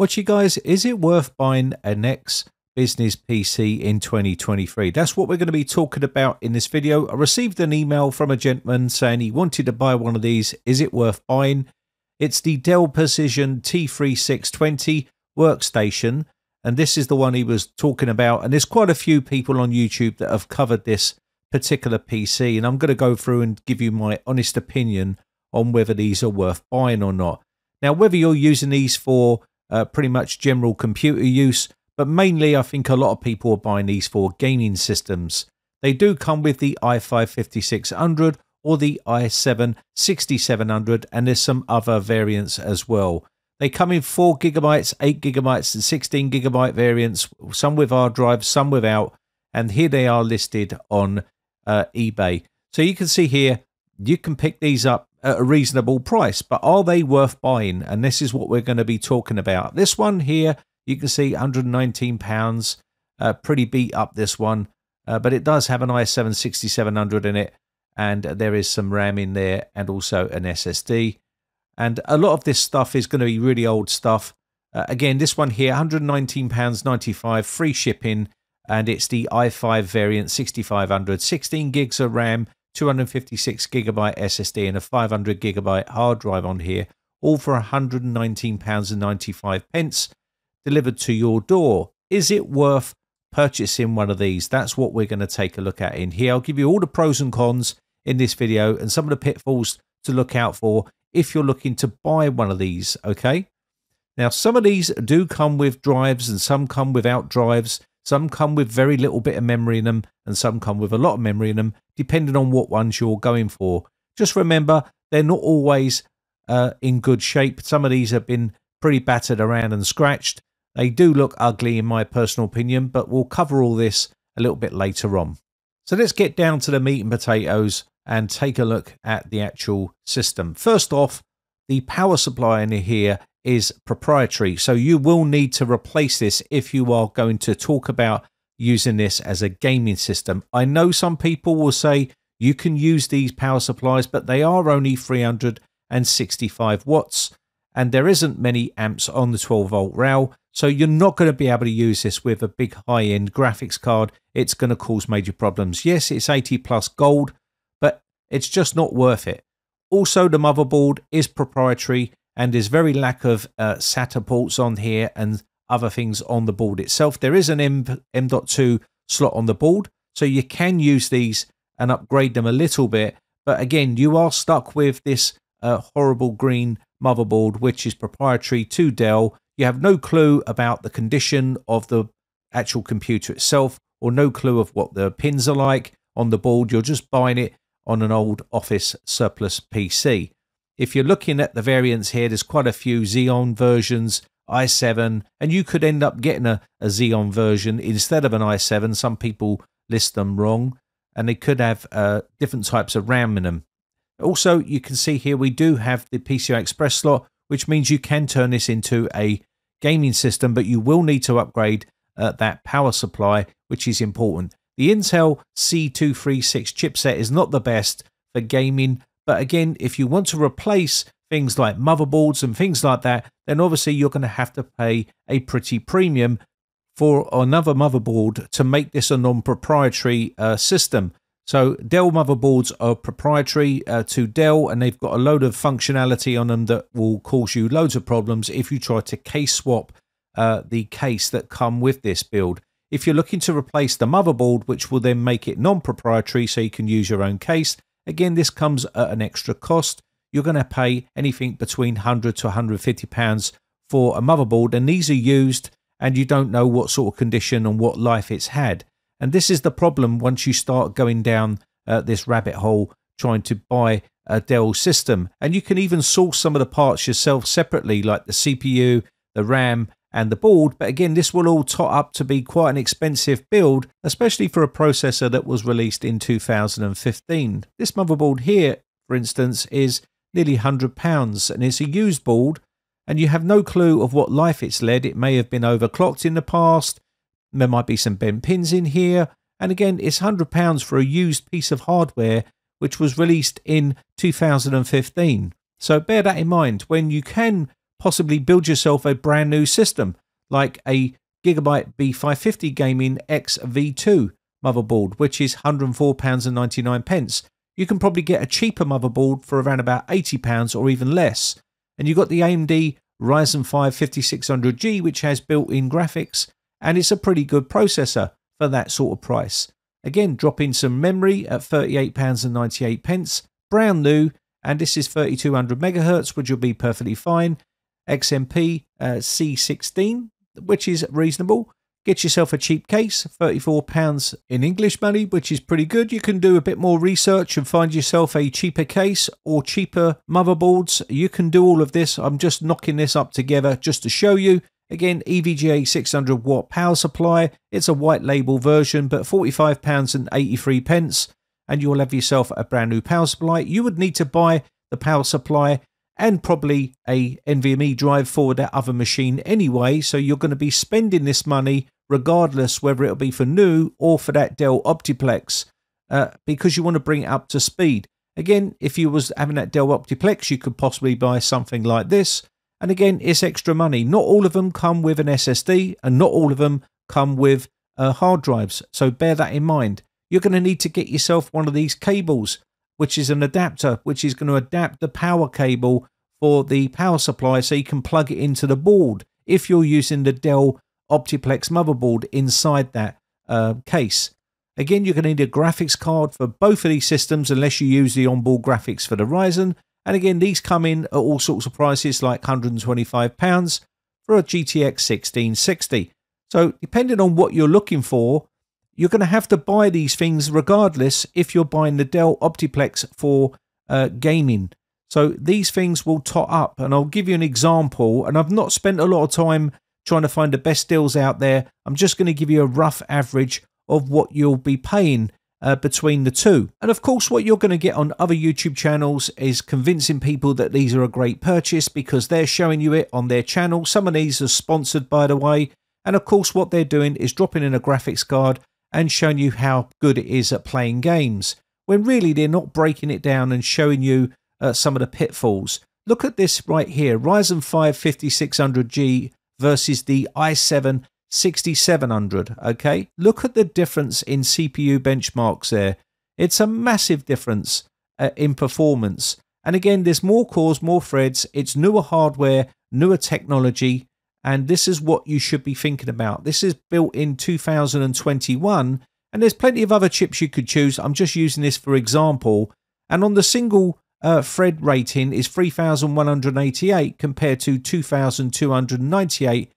Watch you guys, is it worth buying an ex-business PC in 2023? That's what we're going to be talking about in this video. I received an email from a gentleman saying he wanted to buy one of these. Is it worth buying? It's the Dell Precision T3620 workstation, and this is the one he was talking about. And there's quite a few people on YouTube that have covered this particular PC, and I'm going to go through and give you my honest opinion on whether these are worth buying or not. Now, whether you're using these for pretty much general computer use, but mainly I think a lot of people are buying these for gaming systems. They do come with the i5-5600 or the i7-6700, and there's some other variants as well. They come in 4GB, 8GB and 16GB variants, some with hard drives, some without, and here they are listed on eBay. So you can see here, you can pick these up at a reasonable price, but are they worth buying? And this is what we're going to be talking about. This one here, you can see £119, pretty beat up this one, but it does have an i7-6700 in it, and there is some RAM in there and also an SSD. And a lot of this stuff is going to be really old stuff. Again, this one here, £119.95, free shipping. And it's the i5 variant 6500, 16 gigs of RAM, 256GB SSD and a 500GB hard drive on here. All for £119.95 delivered to your door. Is it worth purchasing one of these? That's what we're going to take a look at in here. I'll give you all the pros and cons in this video and some of the pitfalls to look out for if you're looking to buy one of these, okay? Now, some of these do come with drives and some come without drives. Some come with very little bit of memory in them and some come with a lot of memory in them, depending on what ones you're going for. Just remember, they're not always in good shape. Some of these have been pretty battered around and scratched. They do look ugly in my personal opinion, but we'll cover all this a little bit later on. So let's get down to the meat and potatoes and take a look at the actual system. First off, the power supply in here is proprietary, so you will need to replace this if you are going to talk about using this as a gaming system. I know some people will say you can use these power supplies, but they are only 365 watts, and there isn't many amps on the 12-volt rail, so you're not going to be able to use this with a big high-end graphics card. It's going to cause major problems. Yes, it's 80+ gold, but it's just not worth it. Also, the motherboard is proprietary and there's very lack of SATA ports on here and other things on the board itself. There is an M.2 slot on the board, so you can use these and upgrade them a little bit. But again, you are stuck with this horrible green motherboard, which is proprietary to Dell. You have no clue about the condition of the actual computer itself or no clue of what the pins are like on the board. You're just buying it on an old office surplus PC. If you're looking at the variants here, there's quite a few Xeon versions, i7, and you could end up getting a Xeon version instead of an i7. Some people list them wrong, and they could have different types of RAM in them. Also, you can see here we do have the PCI Express slot, which means you can turn this into a gaming system, but you will need to upgrade that power supply, which is important. The Intel C236 chipset is not the best for gaming, but again, if you want to replace things like motherboards and things like that, then obviously you're going to have to pay a pretty premium for another motherboard to make this a non-proprietary system. So Dell motherboards are proprietary to Dell, and they've got a load of functionality on them that will cause you loads of problems if you try to case swap the case that come with this build. If you're looking to replace the motherboard, which will then make it non-proprietary so you can use your own case, again, this comes at an extra cost. You're going to pay anything between £100 to £150 for a motherboard, and these are used and you don't know what sort of condition and what life it's had. And this is the problem once you start going down this rabbit hole trying to buy a Dell system. And you can even source some of the parts yourself separately, like the CPU, the RAM, and the board, but again, this will all tot up to be quite an expensive build, especially for a processor that was released in 2015. This motherboard here, for instance, is nearly £100, and it's a used board, and you have no clue of what life it's led. It may have been overclocked in the past, there might be some bent pins in here, and again, it's £100 for a used piece of hardware which was released in 2015. So bear that in mind when you can possibly build yourself a brand new system like a Gigabyte B550 Gaming X V2 motherboard, which is £104.99. You can probably get a cheaper motherboard for around about £80 or even less. And you've got the AMD Ryzen 5 5600G, which has built-in graphics, and it's a pretty good processor for that sort of price. Again, drop in some memory at £38.98, brand new, and this is 3200 MHz, which will be perfectly fine. XMP C16, which is reasonable. Get yourself a cheap case, £34 in English money, which is pretty good. You can do a bit more research and find yourself a cheaper case or cheaper motherboards. You can do all of this. I'm just knocking this up together just to show you. Again, EVGA 600 watt power supply. It's a white label version, but £45.83, and you'll have yourself a brand new power supply. You would need to buy the power supply and probably a NVMe drive for that other machine anyway, so you're going to be spending this money regardless whether it'll be for new or for that Dell OptiPlex, because you want to bring it up to speed. Again, if you was having that Dell OptiPlex, you could possibly buy something like this, and again, it's extra money. Not all of them come with an SSD, and not all of them come with hard drives, so bear that in mind. You're going to need to get yourself one of these cables, which is an adapter, which is going to adapt the power cable for the power supply so you can plug it into the board if you're using the Dell OptiPlex motherboard inside that case. Again, you're going to need a graphics card for both of these systems unless you use the onboard graphics for the Ryzen. And again, these come in at all sorts of prices, like £125 for a GTX 1660. So depending on what you're looking for, you're going to have to buy these things regardless if you're buying the Dell OptiPlex for gaming. So these things will tot up, and I'll give you an example, and I've not spent a lot of time trying to find the best deals out there. I'm just going to give you a rough average of what you'll be paying between the two. And of course, what you're going to get on other YouTube channels is convincing people that these are a great purchase because they're showing you it on their channel. Some of these are sponsored, by the way. And of course, what they're doing is dropping in a graphics card and showing you how good it is at playing games, when really they're not breaking it down and showing you some of the pitfalls. Look at this right here, Ryzen 5 5600G versus the i7 6700, okay? Look at the difference in CPU benchmarks there. It's a massive difference in performance. And again, there's more cores, more threads, it's newer hardware, newer technology, and this is what you should be thinking about. This is built in 2021, and there's plenty of other chips you could choose. I'm just using this for example. And on the single thread rating is 3,188 compared to 2,298.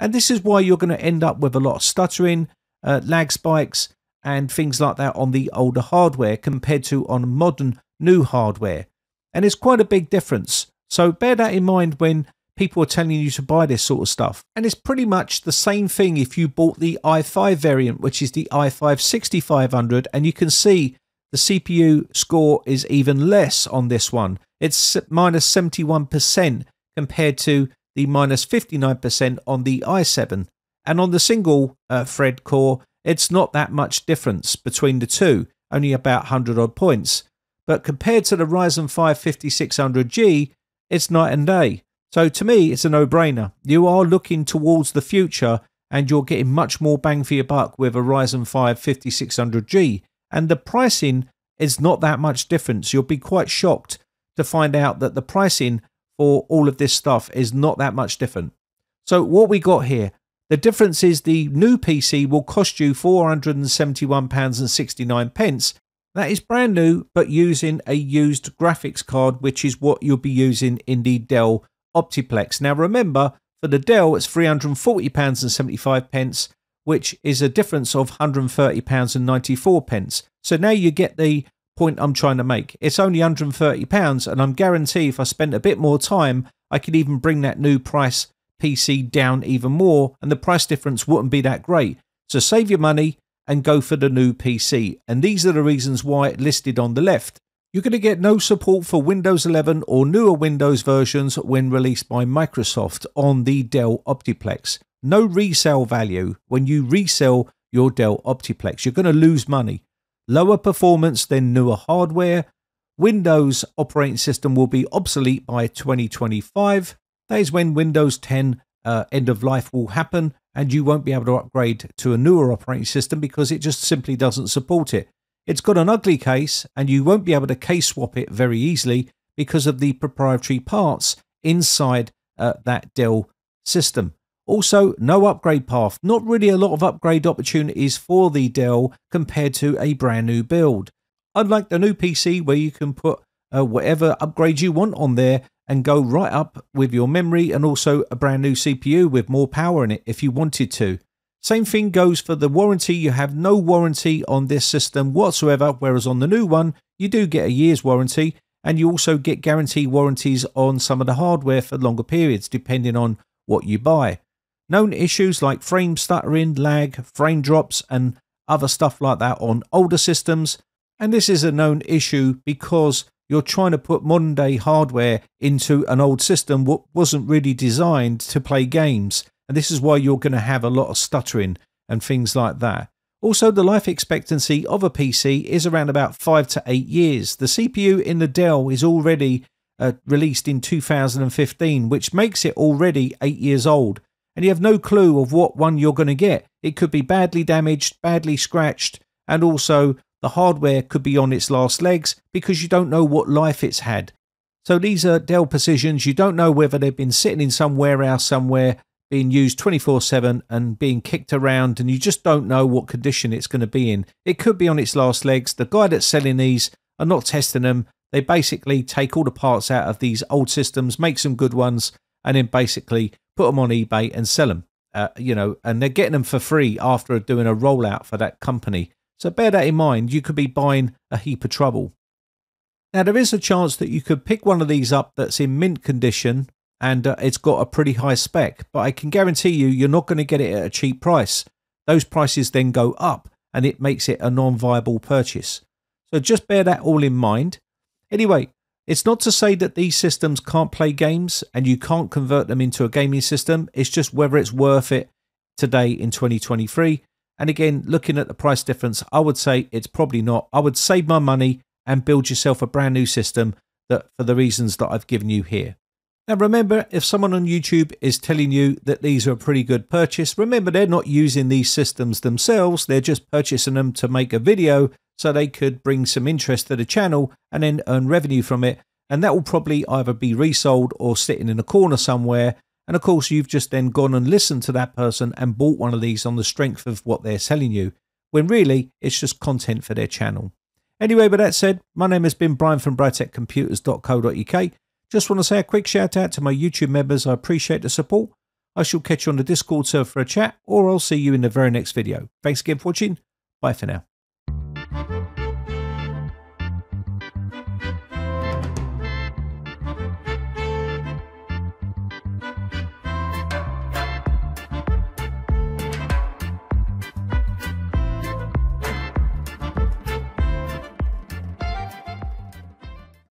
And this is why you're going to end up with a lot of stuttering, lag spikes, and things like that on the older hardware compared to on modern new hardware. And it's quite a big difference. So bear that in mind when people are telling you to buy this sort of stuff. And it's pretty much the same thing if you bought the i5 variant, which is the i5-6500, and you can see the CPU score is even less on this one. It's minus 71% compared to the minus 59% on the i7. And on the single thread core, it's not that much difference between the two, only about 100 odd points. But compared to the Ryzen 5 5600G, it's night and day. So to me, it's a no-brainer. You are looking towards the future and you're getting much more bang for your buck with a Ryzen 5 5600G. And the pricing is not that much difference. You'll be quite shocked to find out that the pricing for all of this stuff is not that much different. So what we got here, the difference is the new PC will cost you £471.69. That is brand new, but using a used graphics card, which is what you'll be using in the Dell OptiPlex. Now remember, for the Dell it's £340.75, which is a difference of £130.94. So now you get the point I'm trying to make. It's only £130, and I'm guaranteed if I spent a bit more time, I could even bring that new price PC down even more, and the price difference wouldn't be that great. So save your money and go for the new PC. And these are the reasons why it's listed on the left. You're going to get no support for Windows 11 or newer Windows versions when released by Microsoft on the Dell OptiPlex. No resale value when you resell your Dell OptiPlex. You're going to lose money. Lower performance than newer hardware. Windows operating system will be obsolete by 2025. That is when Windows 10 end of life will happen, and you won't be able to upgrade to a newer operating system because it just simply doesn't support it. It's got an ugly case, and you won't be able to case swap it very easily because of the proprietary parts inside that Dell system. Also, no upgrade path. Not really a lot of upgrade opportunities for the Dell compared to a brand new build. Unlike the new PC, where you can put whatever upgrades you want on there and go right up with your memory, and also a brand new CPU with more power in it if you wanted to. Same thing goes for the warranty. You have no warranty on this system whatsoever, whereas on the new one, you do get a year's warranty, and you also get guarantee warranties on some of the hardware for longer periods, depending on what you buy. Known issues like frame stuttering, lag, frame drops, and other stuff like that on older systems. And this is a known issue because you're trying to put modern day hardware into an old system that wasn't really designed to play games. And this is why you're going to have a lot of stuttering and things like that. Also, the life expectancy of a PC is around about 5 to 8 years. The CPU in the Dell is already released in 2015, which makes it already 8 years old. And you have no clue of what one you're going to get. It could be badly damaged, badly scratched, and also the hardware could be on its last legs because you don't know what life it's had. So these are Dell Precisions. You don't know whether they've been sitting in some warehouse somewhere being used 24/7 and being kicked around, and you just don't know what condition it's going to be in. It could be on its last legs. The guy that's selling these are not testing them. They basically take all the parts out of these old systems, make some good ones, and then basically put them on eBay and sell them. You know, and they're getting them for free after doing a rollout for that company. So bear that in mind, you could be buying a heap of trouble. Now, there is a chance that you could pick one of these up that's in mint condition and it's got a pretty high spec, but I can guarantee you, you're not going to get it at a cheap price. Those prices then go up and it makes it a non-viable purchase. So just bear that all in mind. Anyway, it's not to say that these systems can't play games and you can't convert them into a gaming system. It's just whether it's worth it today in 2023. And again, looking at the price difference, I would say it's probably not. I would save my money and build yourself a brand new system that, for the reasons that I've given you here. Now remember, if someone on YouTube is telling you that these are a pretty good purchase, remember they're not using these systems themselves. They're just purchasing them to make a video so they could bring some interest to the channel and then earn revenue from it. And that will probably either be resold or sitting in a corner somewhere. And of course, you've just then gone and listened to that person and bought one of these on the strength of what they're selling you, when really it's just content for their channel. Anyway, with that said, my name has been Brian from briteccomputers.co.uk. Just want to say a quick shout out to my YouTube members. I appreciate the support. I shall catch you on the Discord server for a chat, or I'll see you in the very next video. Thanks again for watching. Bye for now.